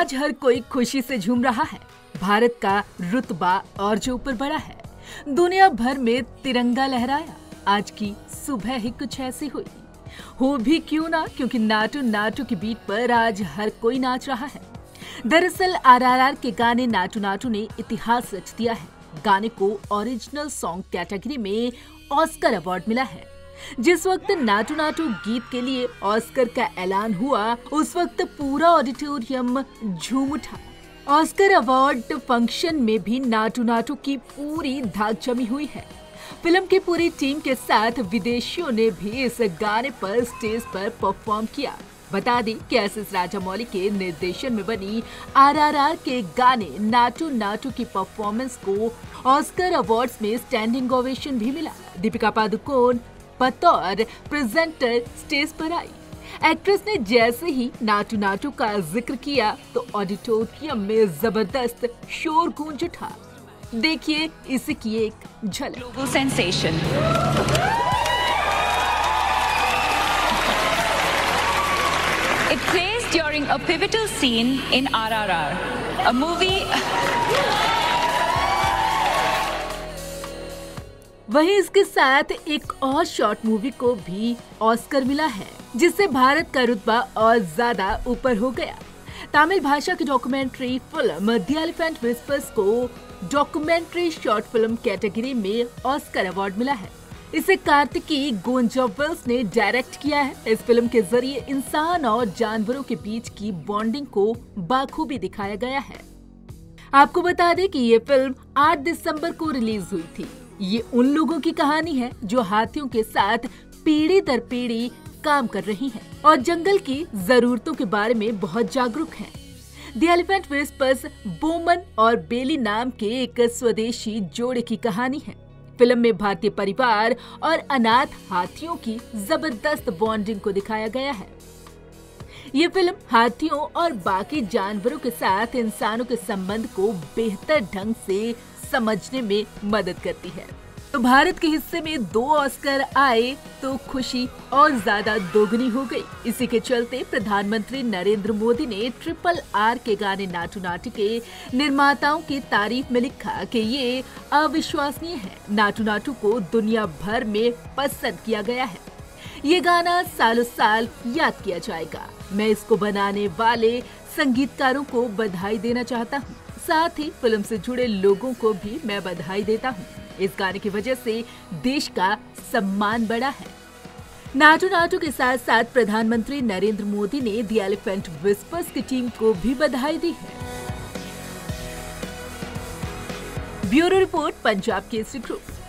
आज हर कोई खुशी से झूम रहा है। भारत का रुतबा और जो ऊपर बढ़ा है। दुनिया भर में तिरंगा लहराया। आज की सुबह ही कुछ ऐसी हुई, हो भी क्यों ना, क्योंकि नाटू नाटू की बीट पर आज हर कोई नाच रहा है। दरअसल आरआरआर के गाने नाटू नाटू ने इतिहास रच दिया है। गाने को ओरिजिनल सॉन्ग कैटेगरी में ऑस्कर अवार्ड मिला है। जिस वक्त नाटू नाटू गीत के लिए ऑस्कर का ऐलान हुआ, उस वक्त पूरा ऑडिटोरियम झूम उठा। ऑस्कर अवार्ड फंक्शन में भी नाटू नाटू की पूरी धाक जमी हुई है। फिल्म की पूरी टीम के साथ विदेशियों ने भी इस गाने पर स्टेज पर परफॉर्म किया। बता दें कि एसएस राजामौली के निर्देशन में बनी आरआरआर के गाने नाटू नाटू की परफॉर्मेंस को ऑस्कर अवार्ड्स में स्टैंडिंग ओवेशन भी मिला। दीपिका पादुकोण बतौर प्रेजेंटर स्टेज पर आई। एक्ट्रेस ने जैसे ही नाटू नाटू का जिक्र किया तो ऑडिटोरियम में जबरदस्त शोर गूंज उठा। देखिए इसी की एक झलक। Global sensation it plays during a pivotal scene in RRR, a movie. वहीं इसके साथ एक और शॉर्ट मूवी को भी ऑस्कर मिला है, जिससे भारत का रुतबा और ज्यादा ऊपर हो गया। तमिल भाषा की documentary film the elephant whispers को डॉक्यूमेंट्री शॉर्ट फिल्म कैटेगरी में ऑस्कर अवार्ड मिला है। इसे कार्तिकी गोंजाल्वेस ने डायरेक्ट किया है। इस फिल्म के जरिए इंसान और जानवरों के बीच की बॉन्डिंग को बाखूबी दिखाया गया है। आपको बता दें कि ये फिल्म 8 दिसंबर को रिलीज हुई थी। ये उन लोगों की कहानी है जो हाथियों के साथ पीढ़ी दर पीढ़ी काम कर रही हैं और जंगल की जरूरतों के बारे में बहुत जागरूक हैं। द एलिफेंट व्हिस्पर्स बोमन और बेली नाम के एक स्वदेशी जोड़े की कहानी है। फिल्म में भारतीय परिवार और अनाथ हाथियों की जबरदस्त बॉन्डिंग को दिखाया गया है। ये फिल्म हाथियों और बाकी जानवरों के साथ इंसानों के संबंध को बेहतर ढंग से समझने में मदद करती है। तो भारत के हिस्से में 2 ऑस्कर आए तो खुशी और ज्यादा दोगुनी हो गई। इसी के चलते प्रधानमंत्री नरेंद्र मोदी ने RRR के गाने नाटू नाटू के निर्माताओं की तारीफ में लिखा कि ये अविश्वसनीय है। नाटू नाटू को दुनिया भर में पसंद किया गया है। ये गाना सालों साल याद किया जाएगा। मैं इसको बनाने वाले संगीतकारों को बधाई देना चाहता हूँ। साथ ही फिल्म से जुड़े लोगों को भी मैं बधाई देता हूँ। इस गाने की वजह से देश का सम्मान बढ़ा है। नाटू नाटू के साथ साथ प्रधानमंत्री नरेंद्र मोदी ने द एलिफेंट व्हिस्पर्स की टीम को भी बधाई दी है। Bureau report, Punjab Kesari group.